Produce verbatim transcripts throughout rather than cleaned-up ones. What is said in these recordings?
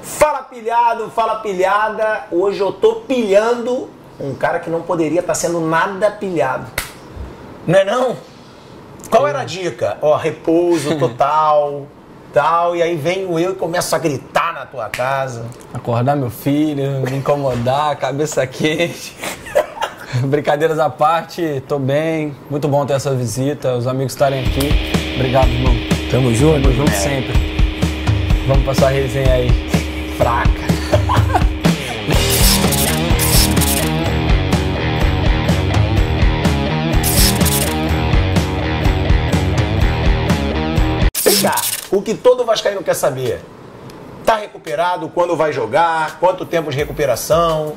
Fala pilhado, fala pilhada, hoje eu tô pilhando um cara que não poderia estar tá sendo nada pilhado, não é não? Qual era a dica? Ó, repouso total, tal, e aí venho eu e começo a gritar na tua casa. Acordar meu filho, me incomodar, cabeça quente, brincadeiras à parte, tô bem, muito bom ter essa visita, os amigos estarem aqui, obrigado irmão. Tamo junto? Tamo junto é. sempre. Vamos passar a resenha aí. Fraca. Vem cá, o que todo vascaíno quer saber. Tá recuperado? Quando vai jogar? Quanto tempo de recuperação?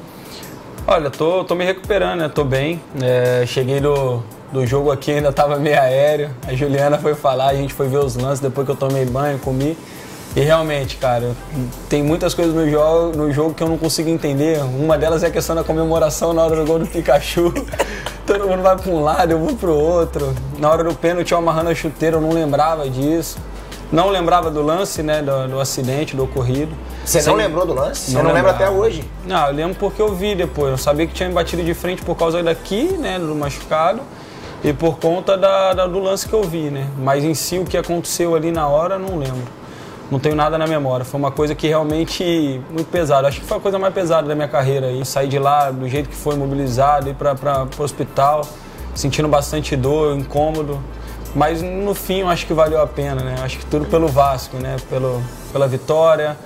Olha, tô, tô me recuperando, né? Tô bem. É, cheguei do, do jogo aqui, ainda tava meio aéreo. A Juliana foi falar, a gente foi ver os lances depois que eu tomei banho, comi. E realmente, cara, tem muitas coisas no jogo, no jogo que eu não consigo entender. Uma delas é a questão da comemoração na hora do gol do Pikachu. Todo mundo vai para um lado, eu vou para o outro. Na hora do pênalti, eu amarrando a chuteira, eu não lembrava disso. Não lembrava do lance, né, do, do acidente, do ocorrido. Você Sem... não lembrou do lance? Você não, não lembra até hoje? Não, eu lembro porque eu vi depois. Eu sabia que tinha me batido de frente por causa daqui, né, do machucado. E por conta da, da, do lance que eu vi, né. Mas em si, o que aconteceu ali na hora, não lembro. Não tenho nada na memória, foi uma coisa que realmente muito pesada, acho que foi a coisa mais pesada da minha carreira. Eu saí de lá do jeito que foi, mobilizado, ir para o hospital, sentindo bastante dor, incômodo, mas no fim eu acho que valeu a pena, né? Acho que tudo pelo Vasco, né? pelo, pela vitória,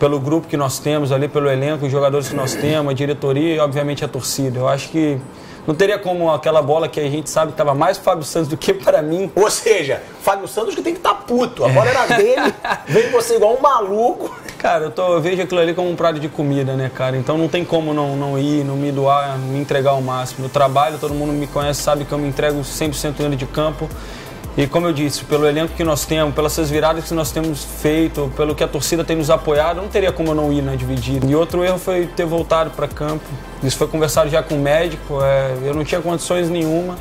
pelo grupo que nós temos ali, pelo elenco, os jogadores que nós temos, a diretoria e obviamente a torcida. Eu acho que não teria como aquela bola que a gente sabe que estava mais Fábio Santos do que para mim. Ou seja, Fábio Santos que tem que estar tá puto. A bola era dele, veio você igual um maluco. Cara, eu, tô, eu vejo aquilo ali como um prato de comida, né, cara? Então não tem como não, não ir, não me doar, me entregar ao máximo. Eu trabalho, todo mundo me conhece, sabe que eu me entrego cem por cento dentro de campo. E como eu disse, pelo elenco que nós temos, pelas viradas que nós temos feito, pelo que a torcida tem nos apoiado, não teria como eu não ir, né, dividido. E outro erro foi ter voltado para campo. Isso foi conversado já com o médico, é, eu não tinha condições nenhuma.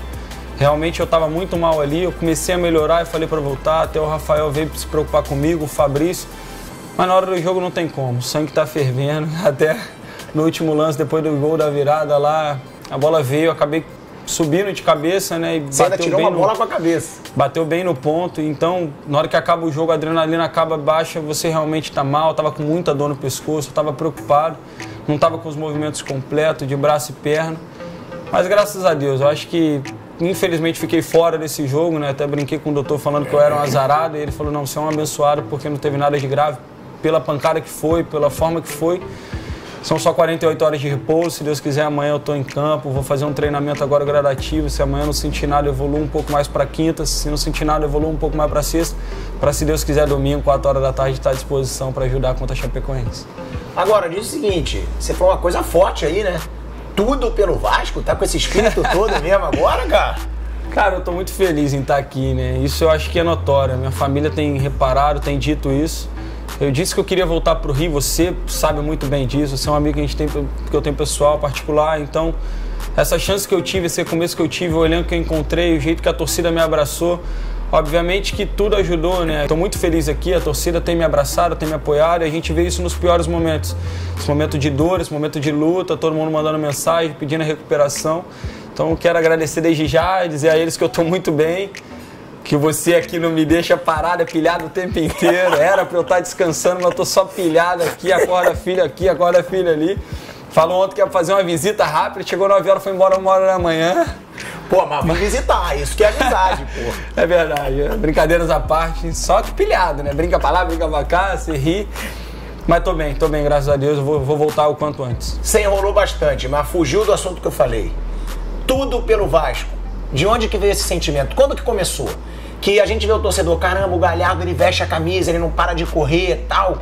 Realmente eu estava muito mal ali, eu comecei a melhorar e falei para voltar, até o Rafael veio se preocupar comigo, o Fabrício. Mas na hora do jogo não tem como, o sangue está fervendo, até no último lance, depois do gol da virada lá, a bola veio, eu acabei subindo de cabeça, né? E você bateu ainda tirou bem uma no... bola com a cabeça. Bateu bem no ponto, então na hora que acaba o jogo, a adrenalina acaba baixa, você realmente tá mal, tava com muita dor no pescoço, tava preocupado, não tava com os movimentos completos, de braço e perna. Mas graças a Deus, eu acho que infelizmente fiquei fora desse jogo, né? Até brinquei com o doutor falando que eu era um azarado, e ele falou, não, você é um abençoado porque não teve nada de grave, pela pancada que foi, pela forma que foi. São só quarenta e oito horas de repouso, se Deus quiser amanhã eu estou em campo, vou fazer um treinamento agora gradativo, se amanhã não sentir nada eu evoluo um pouco mais para quinta, se não sentir nada eu evoluo um pouco mais para sexta, para se Deus quiser domingo, quatro horas da tarde, estar tá à disposição para ajudar contra a Chapecoense. Agora, diz o seguinte, você falou uma coisa forte aí, né? Tudo pelo Vasco, tá com esse espírito todo mesmo agora, cara? Cara, eu estou muito feliz em estar aqui, né? Isso eu acho que é notório, minha família tem reparado, tem dito isso. Eu disse que eu queria voltar para o Rio, você sabe muito bem disso, você é um amigo que, a gente tem, que eu tenho pessoal, particular, então essa chance que eu tive, esse começo que eu tive, o olhando que eu encontrei, o jeito que a torcida me abraçou, obviamente que tudo ajudou, né? Estou muito feliz aqui, a torcida tem me abraçado, tem me apoiado e a gente vê isso nos piores momentos, esse momento de dor, esse momento de luta, todo mundo mandando mensagem, pedindo recuperação, então eu quero agradecer desde já, dizer a eles que eu estou muito bem, que você aqui não me deixa parada, pilhado o tempo inteiro. Era pra eu estar descansando, mas eu tô só pilhado aqui, acorda filho aqui, acorda filho ali. Falou ontem que ia fazer uma visita rápida, chegou nove horas, foi embora uma hora da manhã. Pô, mas vamos visitar, isso que é amizade, pô. É verdade, brincadeiras à parte, só que pilhado, né? Brinca pra lá, brinca pra cá, se ri. Mas tô bem, tô bem, graças a Deus, eu vou, vou voltar o quanto antes. Você enrolou bastante, mas fugiu do assunto que eu falei. Tudo pelo Vasco. De onde que veio esse sentimento? Quando que começou? Que a gente vê o torcedor, caramba, o Galhardo, ele veste a camisa, ele não para de correr e tal.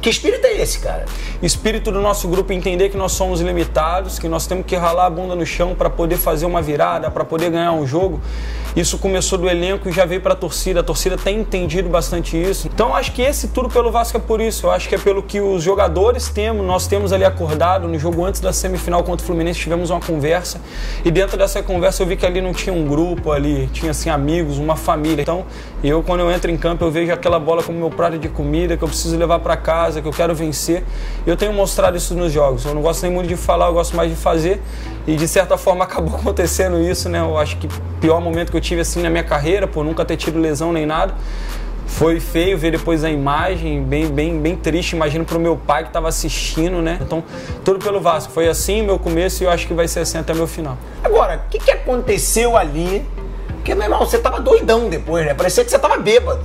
Que espírito é esse, cara? Espírito do nosso grupo entender que nós somos limitados, que nós temos que ralar a bunda no chão para poder fazer uma virada, para poder ganhar um jogo. Isso começou do elenco e já veio para a torcida. A torcida tem entendido bastante isso. Então acho que esse tudo pelo Vasco é por isso. Eu acho que é pelo que os jogadores temos. Nós temos ali acordado no jogo antes da semifinal contra o Fluminense, tivemos uma conversa. E dentro dessa conversa eu vi que ali não tinha um grupo ali, tinha assim amigos, uma família. Então E eu, quando eu entro em campo, eu vejo aquela bola como meu prato de comida, que eu preciso levar para casa, que eu quero vencer. E eu tenho mostrado isso nos jogos. Eu não gosto nem muito de falar, eu gosto mais de fazer. E, de certa forma, acabou acontecendo isso, né? Eu acho que o pior momento que eu tive, assim, na minha carreira, por nunca ter tido lesão nem nada, foi feio ver depois a imagem, bem, bem, bem triste, imagino pro meu pai que tava assistindo, né? Então, tudo pelo Vasco. Foi assim o meu começo e eu acho que vai ser assim até o meu final. Agora, o que, que aconteceu ali? Porque, meu irmão, você tava doidão depois, né? Parecia que você tava bêbado.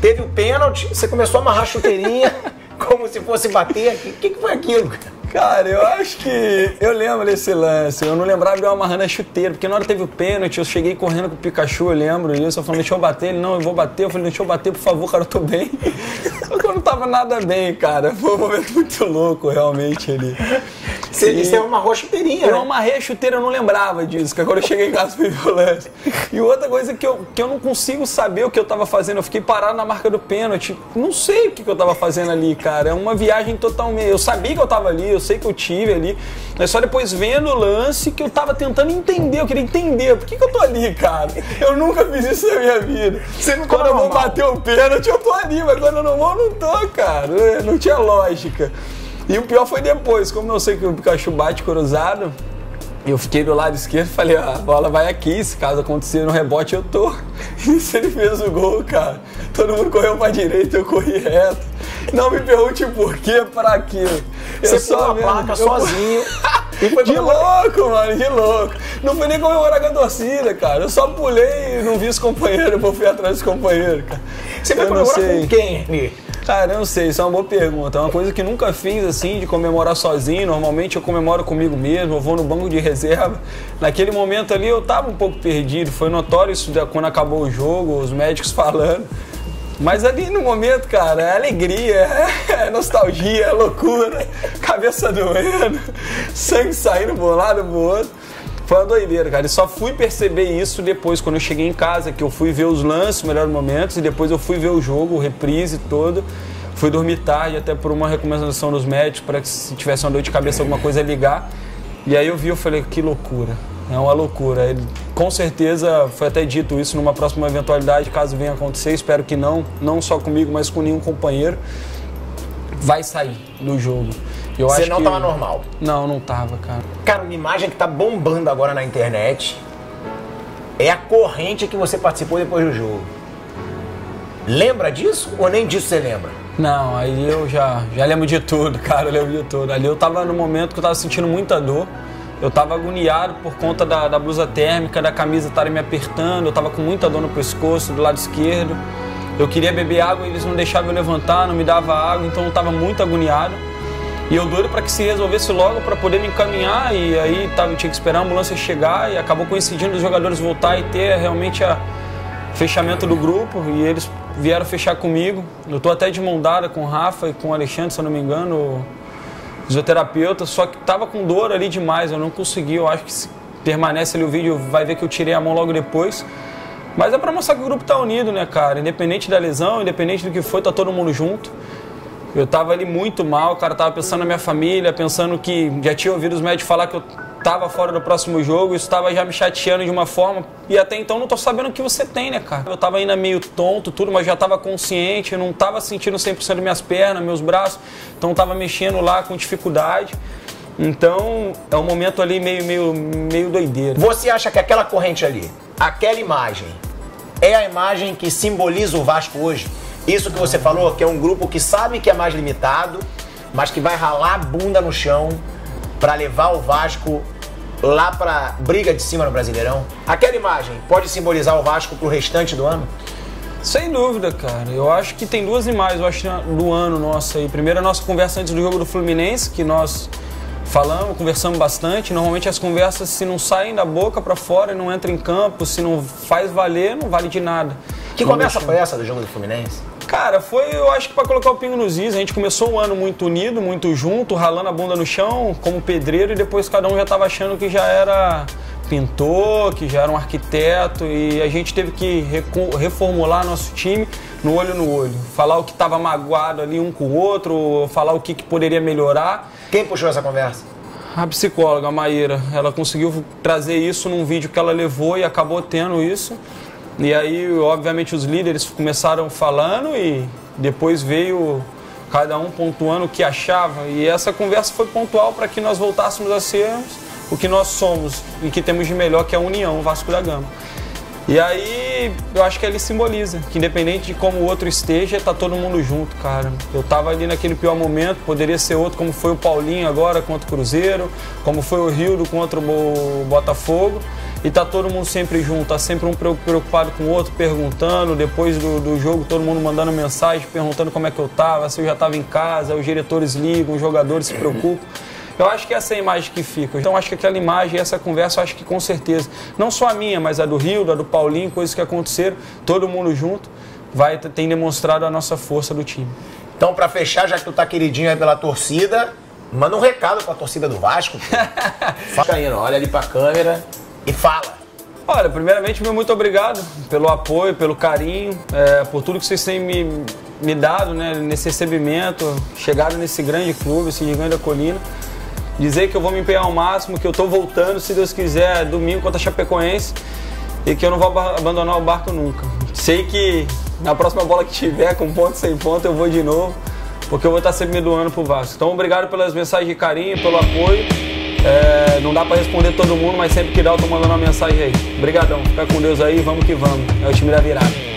Teve o pênalti, você começou a amarrar a chuteirinha, como se fosse bater aqui. O que, que foi aquilo, cara? Cara, eu acho que... Eu lembro desse lance. Eu não lembrava de eu amarrando a chuteira, porque na hora teve o pênalti, eu cheguei correndo com o Pikachu, eu lembro disso. Eu falei, deixa eu bater. Ele, não, eu vou bater. Eu falei, deixa eu bater, por favor, cara, eu tô bem. Só que eu não tava nada bem, cara. Foi um momento muito louco, realmente, ali. Você disse, eu amarrou a chuteirinha, né? Eu amarrei a chuteira, eu não lembrava disso, que agora eu cheguei em casa e fui o lance. E outra coisa que eu, que eu não consigo saber o que eu tava fazendo. Eu fiquei parado na marca do pênalti. Não sei o que, que eu tava fazendo ali, cara. É uma viagem totalmente... Eu sabia que eu tava ali, eu Eu sei que eu tive ali, mas só depois vendo o lance que eu tava tentando entender, eu queria entender, por que que eu tô ali, cara? Eu nunca fiz isso na minha vida. Você não quando eu vou bater o pênalti, eu tô ali, mas quando eu não vou, eu não tô, cara. Não tinha lógica. E o pior foi depois, como eu sei que o Pikachu bate cruzado, eu fiquei do lado esquerdo e falei, ah, a bola vai aqui, se caso acontecer no rebote, eu tô. E se ele fez o gol, cara, todo mundo correu pra direita, eu corri reto. Não me pergunte por quê, pra quê. Você só mesmo, placa eu... sozinho. E foi de louco, mano, de louco. Não foi nem comemorar com a torcida, cara. Eu só pulei e não vi os companheiros, eu fui atrás dos companheiros, cara. Você vai comemorar com quem? Cara, eu não sei, isso é uma boa pergunta. É uma coisa que nunca fiz, assim, de comemorar sozinho. Normalmente eu comemoro comigo mesmo, eu vou no banco de reserva. Naquele momento ali eu tava um pouco perdido. Foi notório isso quando acabou o jogo, os médicos falando. Mas ali no momento, cara, é alegria, é nostalgia, é loucura, cabeça doendo, sangue saindo por um lado, por outro. Foi uma doideira, cara. E só fui perceber isso depois, quando eu cheguei em casa, que eu fui ver os lances, os melhores momentos, e depois eu fui ver o jogo, o reprise todo. Fui dormir tarde, até por uma recomendação dos médicos, para que se tivesse uma dor de cabeça, alguma coisa, ligar. E aí eu vi, eu falei, que loucura. É uma loucura. Ele, com certeza, foi até dito isso numa próxima eventualidade, caso venha acontecer, espero que não, não só comigo, mas com nenhum companheiro, vai sair do jogo. Eu Você acho não que... tava normal? Não, não tava, cara. Cara, uma imagem que tá bombando agora na internet é a corrente que você participou depois do jogo. Lembra disso ou nem disso você lembra? Não, aí eu já, já lembro de tudo, cara, eu lembro de tudo. Ali eu tava no momento que eu tava sentindo muita dor. Eu tava agoniado por conta da, da blusa térmica, da camisa estarem me apertando, eu tava com muita dor no pescoço, do lado esquerdo. Eu queria beber água e eles não deixavam eu levantar, não me dava água, então eu tava muito agoniado. E eu doido para que se resolvesse logo para poder me encaminhar, e aí tava, eu tinha que esperar a ambulância chegar, e acabou coincidindo os jogadores voltar e ter realmente o fechamento do grupo, e eles vieram fechar comigo. Eu tô até de mão dada com o Rafa e com o Alexandre, se eu não me engano, fisioterapeuta, só que tava com dor ali demais, eu não consegui, eu acho que se permanece ali o vídeo, vai ver que eu tirei a mão logo depois, mas é pra mostrar que o grupo tá unido, né, cara, independente da lesão, independente do que foi, tá todo mundo junto. Eu tava ali muito mal, cara, tava pensando na minha família, pensando que já tinha ouvido os médicos falar que eu tava fora do próximo jogo, isso tava já me chateando de uma forma, e até então não tô sabendo o que você tem, né, cara? Eu tava ainda meio tonto, tudo, mas já tava consciente, eu não tava sentindo cem por cento minhas pernas, meus braços, então tava mexendo lá com dificuldade, então é um momento ali meio, meio, meio doideira. Você acha que aquela corrente ali, aquela imagem, é a imagem que simboliza o Vasco hoje? Isso que você falou, que é um grupo que sabe que é mais limitado, mas que vai ralar a bunda no chão, para levar o Vasco lá para briga de cima no Brasileirão? Aquela imagem pode simbolizar o Vasco pro restante do ano? Sem dúvida, cara. Eu acho que tem duas imagens, eu acho, do ano nosso aí. Primeiro, a nossa conversa antes do jogo do Fluminense, que nós falamos, conversamos bastante. Normalmente as conversas, se não saem da boca para fora, não entram em campo, se não faz valer, não vale de nada. Que não conversa foi essa do jogo do Fluminense? Cara, foi, eu acho que pra colocar o pingo nos is, a gente começou o ano muito unido, muito junto, ralando a bunda no chão, como pedreiro, e depois cada um já tava achando que já era pintor, que já era um arquiteto, e a gente teve que reformular nosso time no olho no olho. Falar o que tava magoado ali um com o outro, falar o que, que poderia melhorar. Quem puxou essa conversa? A psicóloga, a Maíra. Ela conseguiu trazer isso num vídeo que ela levou e acabou tendo isso. E aí, obviamente, os líderes começaram falando e depois veio cada um pontuando o que achava. E essa conversa foi pontual para que nós voltássemos a sermos o que nós somos e que temos de melhor, que é a união, o Vasco da Gama. E aí, eu acho que ele simboliza que independente de como o outro esteja, tá todo mundo junto, cara. Eu tava ali naquele pior momento, poderia ser outro, como foi o Paulinho agora contra o Cruzeiro, como foi o Rildo contra o Botafogo. E tá todo mundo sempre junto, tá sempre um preocupado com o outro, perguntando. Depois do, do jogo, todo mundo mandando mensagem, perguntando como é que eu tava, se eu já tava em casa, os diretores ligam, os jogadores se preocupam. Eu acho que essa é a imagem que fica. Então, acho que aquela imagem, essa conversa, acho que com certeza, não só a minha, mas a do Rildo, a do Paulinho, coisas que aconteceram, todo mundo junto, vai, tem demonstrado a nossa força do time. Então, para fechar, já que tu tá queridinho aí pela torcida, manda um recado pra torcida do Vasco. Fala aí, olha ali pra câmera e fala. Olha, primeiramente, meu muito obrigado pelo apoio, pelo carinho, é, por tudo que vocês têm me, me dado, né, nesse recebimento, chegaram nesse grande clube, esse gigante da colina. Dizer que eu vou me empenhar ao máximo, que eu tô voltando, se Deus quiser, domingo contra a Chapecoense, e que eu não vou abandonar o barco nunca. Sei que na próxima bola que tiver, com ponto sem ponto, eu vou de novo, porque eu vou estar sempre me doando pro Vasco. Então, obrigado pelas mensagens de carinho, pelo apoio. É, não dá pra responder todo mundo, mas sempre que dá eu tô mandando uma mensagem aí. Obrigadão, fica com Deus aí, vamos que vamos. É o time da virada.